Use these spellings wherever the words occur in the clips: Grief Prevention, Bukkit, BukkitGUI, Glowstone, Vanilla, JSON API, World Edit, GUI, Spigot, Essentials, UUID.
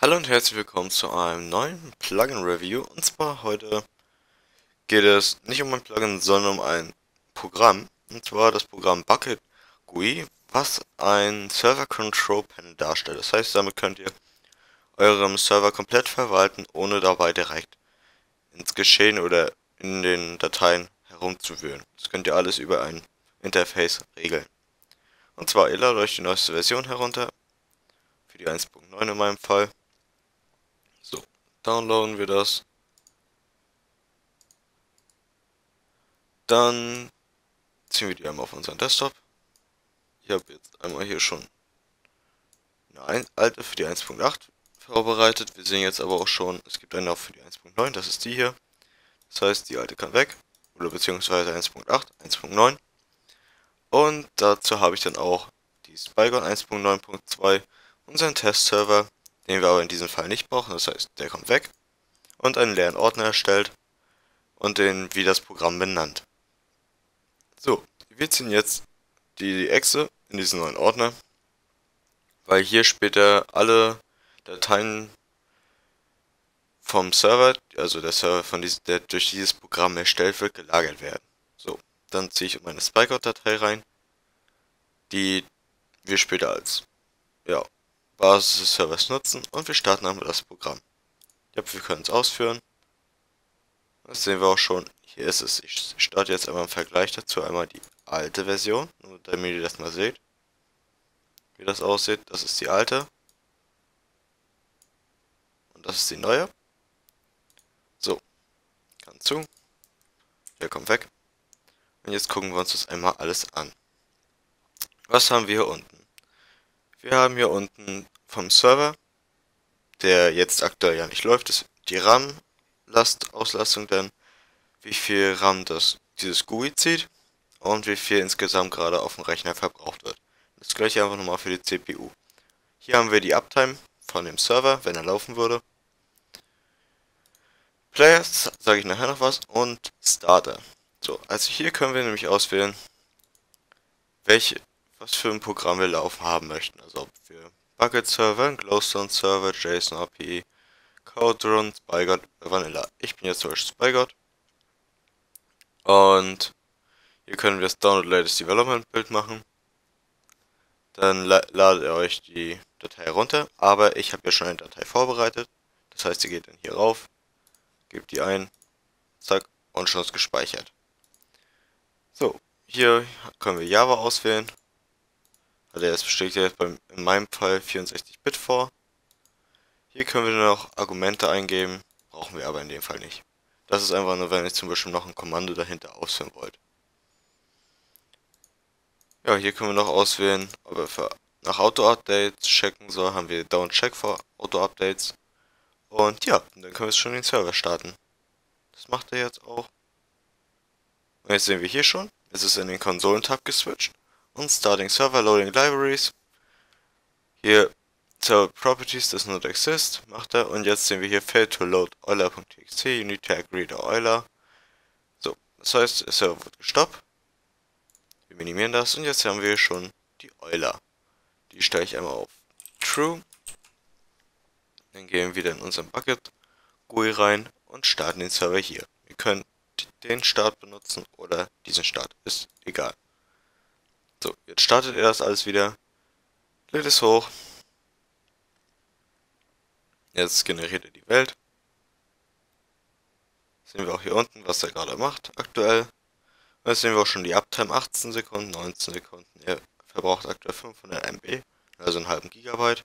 Hallo und herzlich willkommen zu einem neuen Plugin-Review. Und zwar heute geht es nicht um ein Plugin, sondern um ein Programm. Und zwar das Programm BukkitGUI, was ein Server-Control-Panel darstellt. Das heißt, damit könnt ihr eurem Server komplett verwalten, ohne dabei direkt ins Geschehen oder in den Dateien herumzuwühlen. Das könnt ihr alles über ein Interface regeln. Und zwar, ihr ladet euch die neueste Version herunter, für die 1.9 in meinem Fall. So, downloaden wir das. Dann ziehen wir die einmal auf unseren Desktop. Ich habe jetzt einmal hier schon eine alte für die 1.8 vorbereitet. Wir sehen jetzt aber auch schon, es gibt eine auch für die 1.9, das ist die hier. Das heißt, die alte kann weg, oder beziehungsweise 1.8, 1.9. Und dazu habe ich dann auch die Spigot 1.9.2, unseren Testserver, den wir aber in diesem Fall nicht brauchen, das heißt, der kommt weg. Und einen leeren Ordner erstellt und den wie das Programm benannt. So, wir ziehen jetzt die Exe in diesen neuen Ordner, weil hier später alle Dateien vom Server, also der Server, der durch dieses Programm erstellt wird, gelagert werden. So, dann ziehe ich meine Spigot-Datei rein, die wir später als Basis des Servers nutzen, und wir starten einmal das Programm. Ja, wir können es ausführen. Das sehen wir auch schon, hier ist es. Ich starte jetzt einmal im Vergleich dazu einmal die alte Version, nur damit ihr das mal seht, wie das aussieht. Das ist die alte. Das ist die neue. So, kann zu. Der kommt weg. Und jetzt gucken wir uns das einmal alles an. Was haben wir hier unten? Wir haben hier unten vom Server, der jetzt aktuell ja nicht läuft, ist die RAM-Auslastung, dann wie viel RAM das dieses GUI zieht und wie viel insgesamt gerade auf dem Rechner verbraucht wird. Das gleiche einfach nochmal für die CPU. Hier haben wir die Uptime von dem Server, wenn er laufen würde. Players, sage ich nachher noch was, und Starter. So, also hier können wir nämlich auswählen, was für ein Programm wir laufen haben möchten. Also ob wir Bukkit Server, Glowstone Server, JSON API, Code Run, Spigot, Vanilla. Ich bin jetzt zum Beispiel Spigot. Und hier können wir das Download Latest Development Build machen. Dann ladet ihr euch die Datei herunter, aber ich habe ja schon eine Datei vorbereitet. Das heißt, ihr geht dann hier rauf, gebt die ein, zack, und schon ist gespeichert. So, hier können wir Java auswählen. Also das schlägt jetzt in meinem Fall 64-Bit vor. Hier können wir dann noch Argumente eingeben, brauchen wir aber in dem Fall nicht. Das ist einfach nur, wenn ich zum Beispiel noch ein Kommando dahinter ausführen wollte. Ja, hier können wir noch auswählen, ob wir nach Auto-Updates checken soll, haben wir Down-Check für Auto-Updates. Und ja, dann können wir schon den Server starten. Das macht er jetzt auch. Und jetzt sehen wir hier schon, es ist in den Konsolen-Tab geswitcht. Und Starting Server, Loading Libraries. Hier Server Properties does not exist, macht er. Und jetzt sehen wir hier Fail to load euler.txt, you need to agree to euler. So, das heißt, der Server wird gestoppt. Wir minimieren das und jetzt haben wir schon die Euler. Die stelle ich einmal auf True. Dann gehen wir wieder in unseren Bukkit GUI rein und starten den Server hier. Ihr könnt den Start benutzen oder diesen Start, ist egal. So, jetzt startet ihr das alles wieder. Lädt es hoch. Jetzt generiert ihr die Welt. Sehen wir auch hier unten, was er gerade macht aktuell. Jetzt sehen wir auch schon die Uptime, 18 Sekunden, 19 Sekunden. Er verbraucht aktuell 500 MB, also einen halben Gigabyte.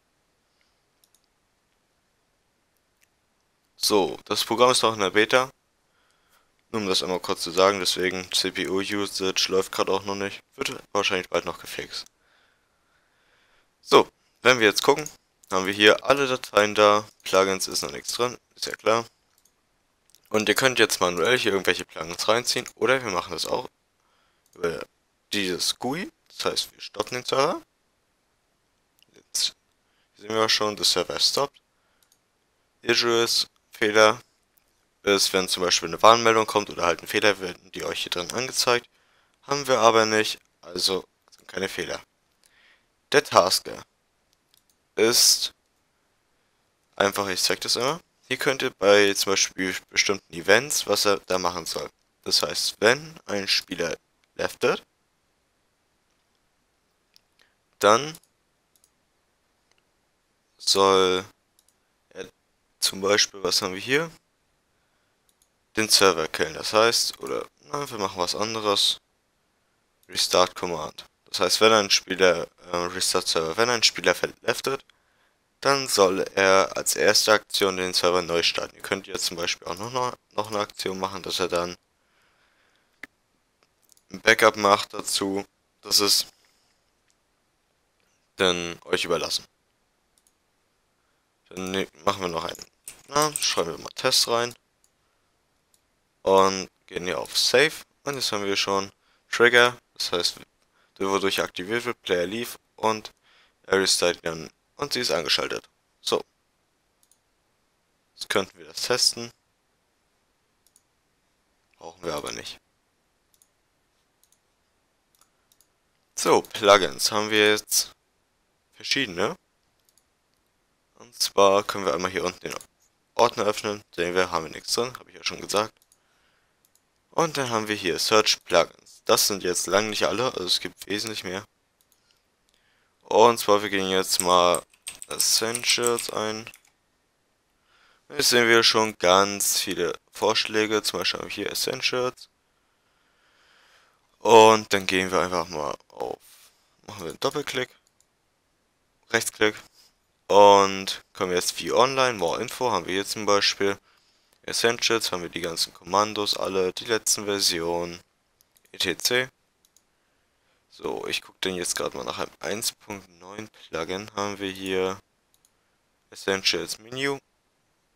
So, das Programm ist noch in der Beta. Nur um das einmal kurz zu sagen, deswegen CPU-Usage läuft gerade auch noch nicht. Wird wahrscheinlich bald noch gefixt. So, wenn wir jetzt gucken, haben wir hier alle Dateien da. Plugins ist noch nichts drin, ist ja klar. Und ihr könnt jetzt manuell hier irgendwelche Plugins reinziehen, oder wir machen das auch über dieses GUI. Das heißt, wir stoppen den Server. Jetzt sehen wir schon, der Server stoppt. Issues, Fehler, ist, wenn zum Beispiel eine Warnmeldung kommt oder halt ein Fehler wird, die euch hier drin angezeigt. Haben wir aber nicht, also sind keine Fehler. Der Tasker ist einfach, ich zeige das immer. Hier könnt ihr bei zum Beispiel bestimmten Events, was er da machen soll. Das heißt, wenn ein Spieler leftet, dann soll er zum Beispiel, was haben wir hier? Den Server killen, das heißt, oder na, wir machen was anderes. Restart Command. Das heißt, wenn ein Spieler Restart Server, wenn ein Spieler leftet, dann soll er als erste Aktion den Server neu starten. Ihr könnt jetzt zum Beispiel auch noch eine Aktion machen, dass er dann ein Backup macht dazu. Das ist dann euch überlassen. Dann machen wir noch einen. Na, schreiben wir mal Test rein. Und gehen hier auf Save. Und jetzt haben wir schon Trigger. Das heißt, wodurch aktiviert wird, Player lief und er restartet dann. Und sie ist angeschaltet. So. Jetzt könnten wir das testen. Brauchen wir aber nicht. So, Plugins haben wir jetzt verschiedene. Und zwar können wir einmal hier unten den Ordner öffnen. Sehen wir, haben wir nichts drin, habe ich ja schon gesagt. Und dann haben wir hier Search Plugins. Das sind jetzt lang nicht alle, also es gibt wesentlich mehr. Und zwar, wir gehen jetzt mal Essentials ein. Jetzt sehen wir schon ganz viele Vorschläge. Zum Beispiel haben wir hier Essentials. Und dann gehen wir einfach mal auf, machen wir einen Doppelklick, Rechtsklick. Und kommen jetzt View Online, More Info haben wir hier zum Beispiel. Essentials haben wir die ganzen Kommandos, alle, die letzten Versionen, etc. So, ich gucke denn jetzt gerade mal nach einem 1.9 Plugin. Haben wir hier Essentials Menü.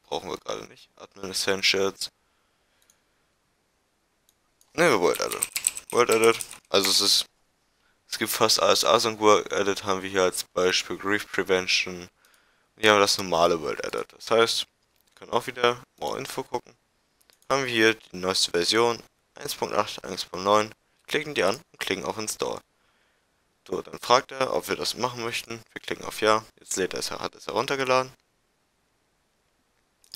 Brauchen wir gerade nicht. Admin Essentials. Ne, World Edit. World Edit. Also es gibt fast alles. Und World Edit haben wir hier als Beispiel Grief Prevention. Hier haben wir das normale World Edit. Das heißt, wir können auch wieder mal Info gucken. Haben wir hier die neueste Version 1.8, 1.9. Klicken die an und klicken auf Install. So, dann fragt er, ob wir das machen möchten. Wir klicken auf Ja. Jetzt lädt er es, hat es heruntergeladen.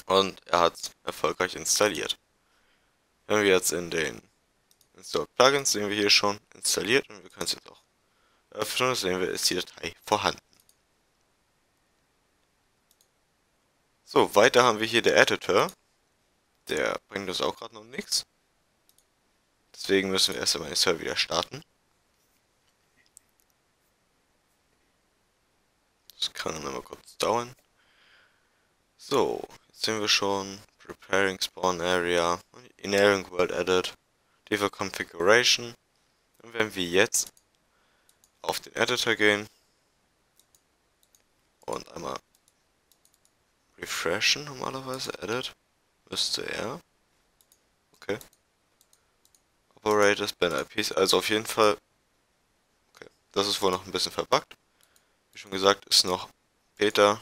Und er hat es erfolgreich installiert. Wenn wir jetzt in den Install Plugins sehen wir hier schon installiert und wir können es jetzt auch öffnen. Sehen wir, ist die Datei vorhanden. So, weiter haben wir hier der Editor. Der bringt uns auch gerade noch nichts. Deswegen müssen wir erst einmal den Server wieder starten. Das kann dann immer kurz dauern. So, jetzt sehen wir schon Preparing Spawn Area, Enabling World Edit, Default Configuration. Und wenn wir jetzt auf den Editor gehen und einmal refreshen, normalerweise Edit, müsste er. Okay. Operators, Ban IPs, also auf jeden Fall, okay, das ist wohl noch ein bisschen verbuggt. Wie schon gesagt, ist noch Beta.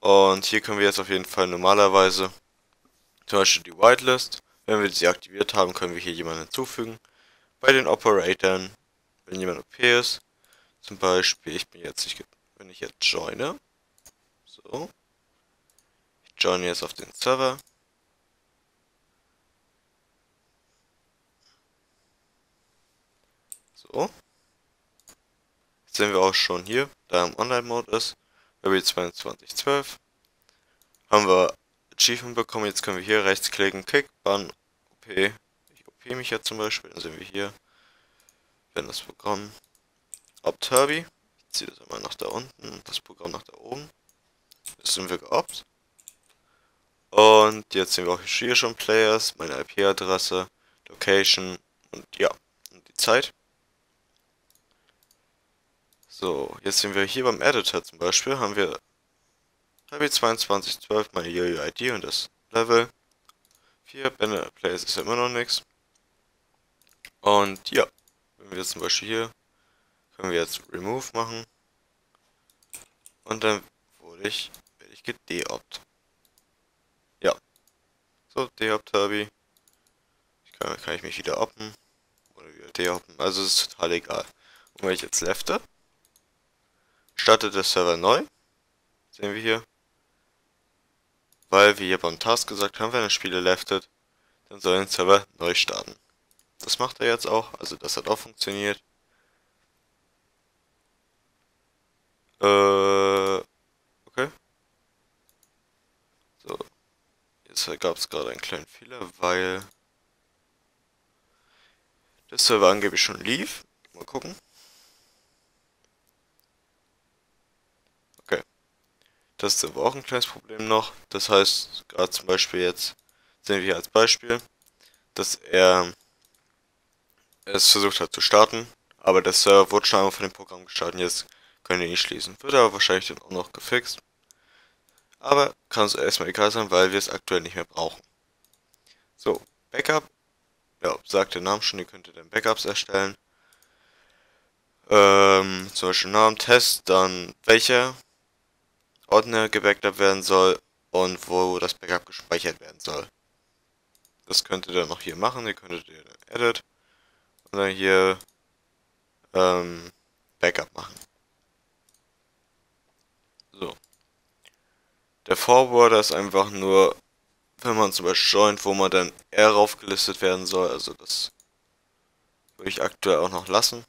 Und hier können wir jetzt auf jeden Fall normalerweise, zum Beispiel die Whitelist, wenn wir sie aktiviert haben, können wir hier jemanden hinzufügen. Bei den Operatoren, wenn jemand OP ist, zum Beispiel, wenn ich jetzt joine, so, ich joine jetzt auf den Server. So, jetzt sehen wir auch schon hier, da im Online-Mode ist, Web 2212, haben wir Achievement bekommen, jetzt können wir hier rechts klicken, Kick, Ban, OP, ich OP mich ja zum Beispiel, dann sehen wir hier, wenn das Programm, Opt-Turby, ich ziehe das einmal nach da unten und das Programm nach da oben, jetzt sind wir geopt, und jetzt sehen wir auch hier schon Players, meine IP-Adresse, Location und ja, und die Zeit. So, jetzt sehen wir hier beim Editor zum Beispiel, haben wir HB2212, meine UUID und das Level 4, Banner Plays ist ja immer noch nichts. Und ja, wenn wir zum Beispiel hier, können wir jetzt Remove machen. Und dann werde ich gedeopt. So, D-Hop-Tabi. Kann ich mich wieder hoppen. Oder wieder D-Hoppen. Also es ist total egal. Und wenn ich jetzt lefte, startet der Server neu. Sehen wir hier. Weil wir hier beim Task gesagt haben, wenn ein Spieler leftet, dann soll ein Server neu starten. Das macht er jetzt auch. Also das hat auch funktioniert. Okay. So. Jetzt gab es gerade einen kleinen Fehler, weil der Server angeblich schon lief. Mal gucken. Okay. Das ist aber auch ein kleines Problem noch. Das heißt, gerade zum Beispiel jetzt, sehen wir hier als Beispiel, dass er es versucht hat zu starten, aber der Server wurde schon einmal von dem Programm gestartet. Jetzt können wir ihn nicht schließen. Wird aber wahrscheinlich dann auch noch gefixt. Aber kann uns erstmal egal sein, weil wir es aktuell nicht mehr brauchen. So, Backup. Ja, sagt der Name schon, ihr könntet dann Backups erstellen. Zum Beispiel Namen, Test, dann welcher Ordner gebackupt werden soll und wo das Backup gespeichert werden soll. Das könnt ihr dann noch hier machen, ihr könntet hier dann Edit und dann hier Backup machen. So. Der Forwarder ist einfach nur, wenn man zum Beispiel joint, wo man dann R aufgelistet werden soll, also das würde ich aktuell auch noch lassen.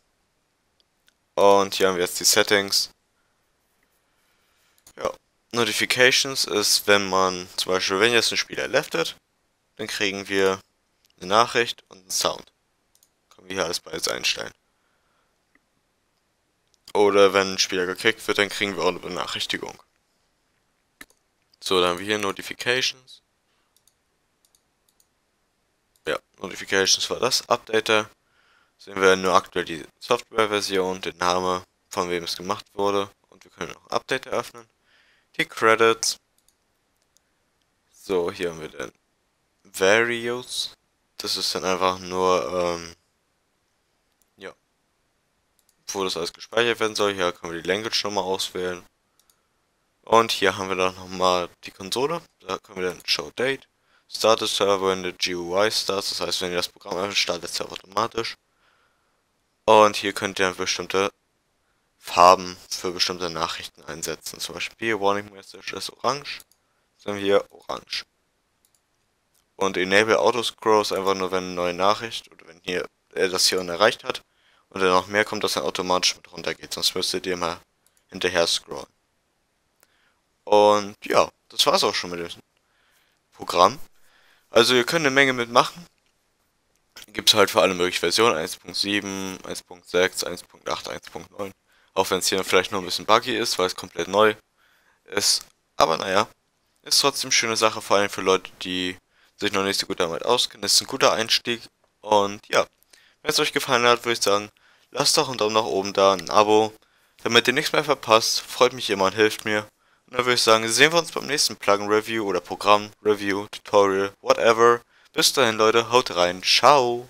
Und hier haben wir jetzt die Settings. Ja, Notifications ist, wenn man zum Beispiel, wenn jetzt ein Spieler leftet, dann kriegen wir eine Nachricht und einen Sound. Können wir hier alles beides einstellen. Oder wenn ein Spieler gekickt wird, dann kriegen wir auch eine Benachrichtigung. So, dann haben wir hier Notifications. Ja, Notifications war das. Updater. Sehen wir nur aktuell die Softwareversion, den Namen, von wem es gemacht wurde. Und wir können auch Update eröffnen. Die Credits. So, hier haben wir dann Various. Das ist dann einfach nur, ja, wo das alles gespeichert werden soll. Hier können wir die Language nochmal auswählen. Und hier haben wir dann nochmal die Konsole. Da können wir dann Show Date, Start the Server in the GUI starts. Das heißt, wenn ihr das Programm öffnet, startet der Server automatisch. Und hier könnt ihr dann bestimmte Farben für bestimmte Nachrichten einsetzen. Zum Beispiel Warning Message ist orange. Dann haben wir hier orange. Und Enable Auto Scroll ist einfach nur, wenn eine neue Nachricht oder wenn hier das hier erreicht hat und dann noch mehr kommt, dass dann automatisch mit runter geht. Sonst müsstet ihr mal hinterher scrollen. Und ja, das war's auch schon mit dem Programm. Also ihr könnt eine Menge mitmachen. Gibt es halt für alle möglichen Versionen, 1.7, 1.6, 1.8, 1.9. Auch wenn es hier vielleicht nur ein bisschen buggy ist, weil es komplett neu ist. Aber naja, ist trotzdem eine schöne Sache, vor allem für Leute, die sich noch nicht so gut damit auskennen. Ist ein guter Einstieg. Und ja, wenn es euch gefallen hat, würde ich sagen, lasst doch einen Daumen nach oben da, ein Abo, damit ihr nichts mehr verpasst. Freut mich immer und hilft mir. Und dann würde ich sagen, sehen wir uns beim nächsten Plugin-Review oder Programm-Review, Tutorial, whatever. Bis dahin, Leute, haut rein, ciao!